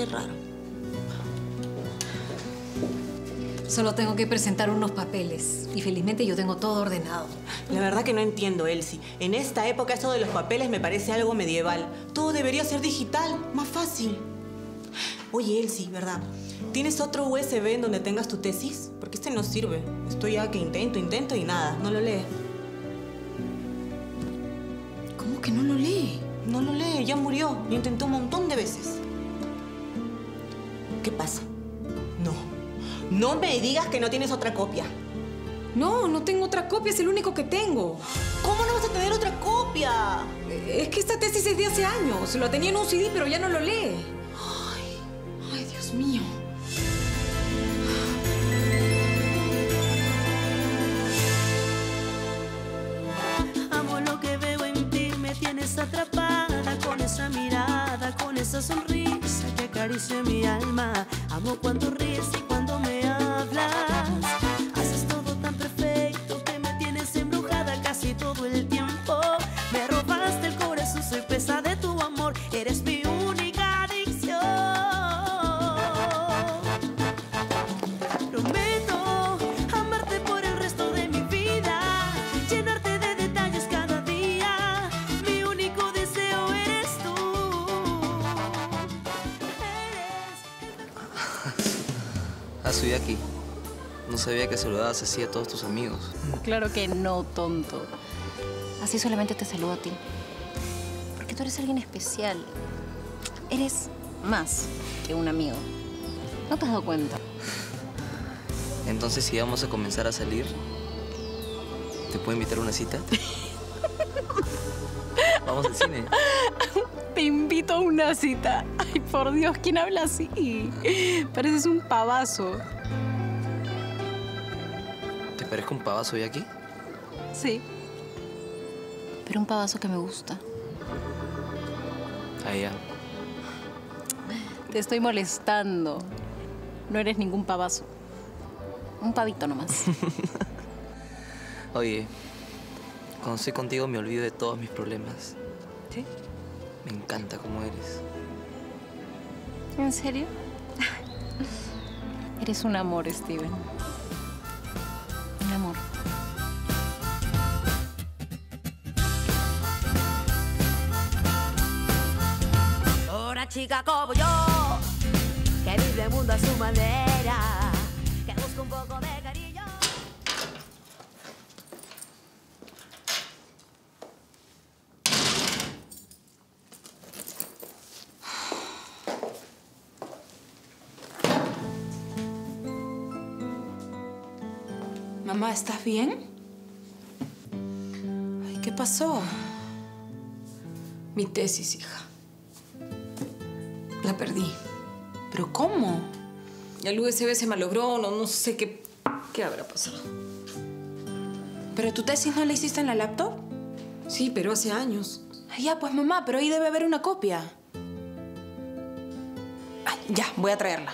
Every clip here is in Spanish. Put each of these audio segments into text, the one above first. Qué raro. Solo tengo que presentar unos papeles. Y felizmente yo tengo todo ordenado. La verdad que no entiendo, Elsie. En esta época eso de los papeles me parece algo medieval. Todo debería ser digital, más fácil. Oye, Elsie, ¿verdad? ¿Tienes otro USB en donde tengas tu tesis? Porque este no sirve. Estoy ya que intento y nada. No lo lee. ¿Cómo que no lo lee? No lo lee. Ya murió. Lo intentó un montón de veces. ¿Qué pasa? No me digas que no tienes otra copia. No, no tengo otra copia. Es el único que tengo. ¿Cómo no vas a tener otra copia? Es que esta tesis es de hace años. Lo tenía en un CD, pero ya no lo lee. Ay, Dios mío. Amo lo que veo en ti. Me tienes atrapada con esa mirada, con esa sonrisa que acaricia mi alma. Amo cuando ríes y cuando me hablas. Haces todo tan perfecto que me tienes embrujada casi todo el tiempo. Me robaste el corazón, soy presa de tu amor. Eres mi única adicción. Prometo amarte por el resto de mi vida, llenarte de detalles cada día. Mi único deseo eres tú. Ah, soy de aquí. No sabía que saludabas así a todos tus amigos. Claro que no, tonto. Así solamente te saludo a ti. Porque tú eres alguien especial. Eres más que un amigo. ¿No te has dado cuenta? Entonces, si vamos a comenzar a salir, ¿te puedo invitar a una cita? Vamos al cine. Te invito a una cita. Ay, por Dios, ¿quién habla así? Pareces un pavazo. ¿Te parezco un pavazo hoy aquí? Sí. Pero un pavazo que me gusta. Ah, ya. Te estoy molestando. No eres ningún pavazo. Un pavito nomás. Oye, cuando estoy contigo me olvido de todos mis problemas. ¿Sí? Me encanta cómo eres. ¿En serio? Eres un amor, Steven. Un amor. Una chica como yo, que vive el mundo a su manera, que busca un poco de cariño. Mamá, ¿estás bien? Ay, ¿qué pasó? Mi tesis, hija. La perdí. ¿Pero cómo? El USB se malogró, no sé qué habrá pasado. ¿Pero tu tesis no la hiciste en la laptop? Sí, pero hace años. Ay, ya, pues mamá, pero ahí debe haber una copia. Ay, ya, voy a traerla.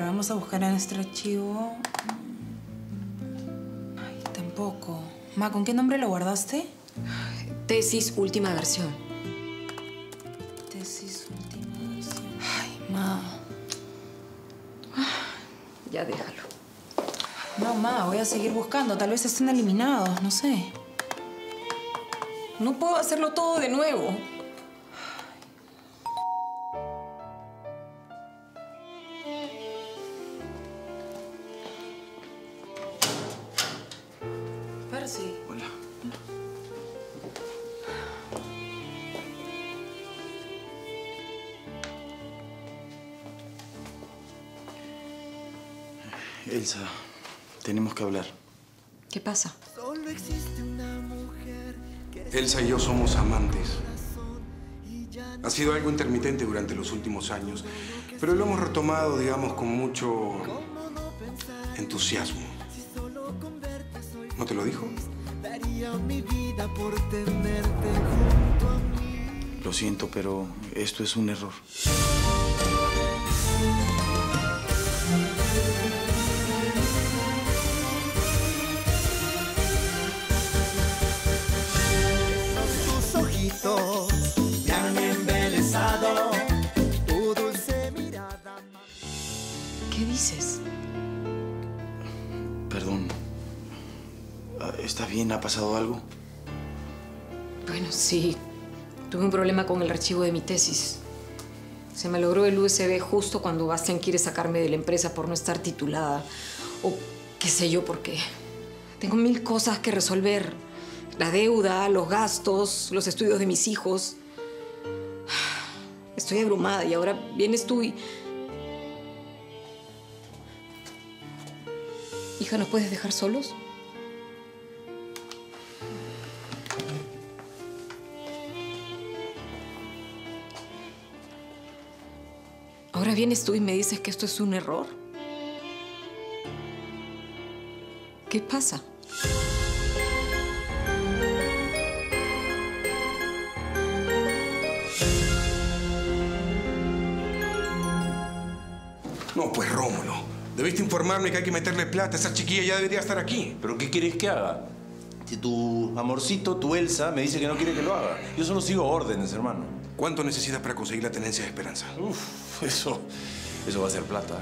Vamos a buscar a nuestro archivo. Ay, tampoco. Ma, ¿con qué nombre lo guardaste? Tesis última versión. Tesis última versión. Ay, ma. Ya déjalo. No, ma, voy a seguir buscando. Tal vez estén eliminados, no sé. No puedo hacerlo todo de nuevo. Sí. Hola. Elsa, tenemos que hablar. ¿Qué pasa? Elsa y yo somos amantes. Ha sido algo intermitente durante los últimos años, pero lo hemos retomado, digamos, con mucho entusiasmo. ¿No te lo dijo? Lo siento, pero esto es un error. ¿Está bien? ¿Ha pasado algo? Bueno, sí. Tuve un problema con el archivo de mi tesis. Se me logró el USB justo cuando Bastian quiere sacarme de la empresa por no estar titulada. O qué sé yo por qué. Tengo mil cosas que resolver. La deuda, los gastos, los estudios de mis hijos. Estoy abrumada y ahora vienes tú y... Hija, ¿nos puedes dejar solos? Ahora vienes tú y me dices que esto es un error. ¿Qué pasa? No, pues, Rómulo, debiste informarme que hay que meterle plata. Esa chiquilla ya debería estar aquí. ¿Pero qué quieres que haga? Si tu amorcito, tu Elsa, me dice que no quiere que lo haga. Yo solo sigo órdenes, hermano. ¿Cuánto necesitas para conseguir la tenencia de Esperanza? Uf, eso va a ser plata.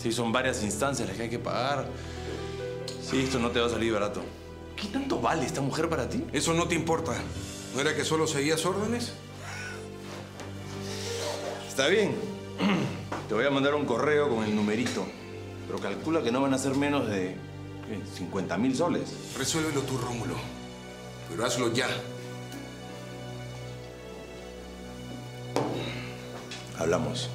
Sí, son varias instancias las que hay que pagar. Sí, esto no te va a salir barato. ¿Qué tanto vale esta mujer para ti? Eso no te importa. ¿No era que solo seguías órdenes? Está bien. Te voy a mandar un correo con el numerito. Pero calcula que no van a ser menos de 50.000 soles. Resuélvelo tú, Rómulo. Pero hazlo ya. Hablamos.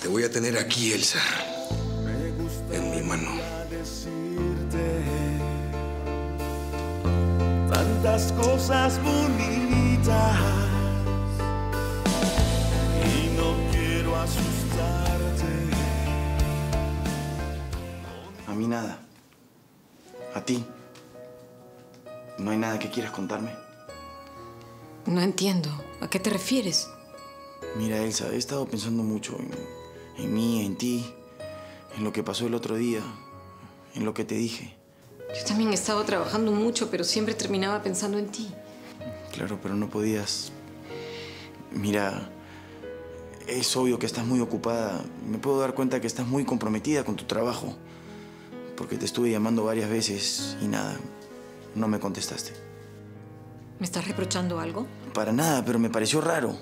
Te voy a tener aquí, Elsa. En mi mano. Tantas cosas bonitas y no quiero asustarte. A mí nada. A ti. ¿No hay nada que quieras contarme? No entiendo. ¿A qué te refieres? Mira, Elsa, he estado pensando mucho en mí, en ti, en lo que pasó el otro día, en lo que te dije. Yo también he estado trabajando mucho, pero siempre terminaba pensando en ti. Claro, pero no podías... Mira, es obvio que estás muy ocupada. Me puedo dar cuenta que estás muy comprometida con tu trabajo, porque te estuve llamando varias veces y nada... No me contestaste. ¿Me estás reprochando algo? Para nada, pero me pareció raro.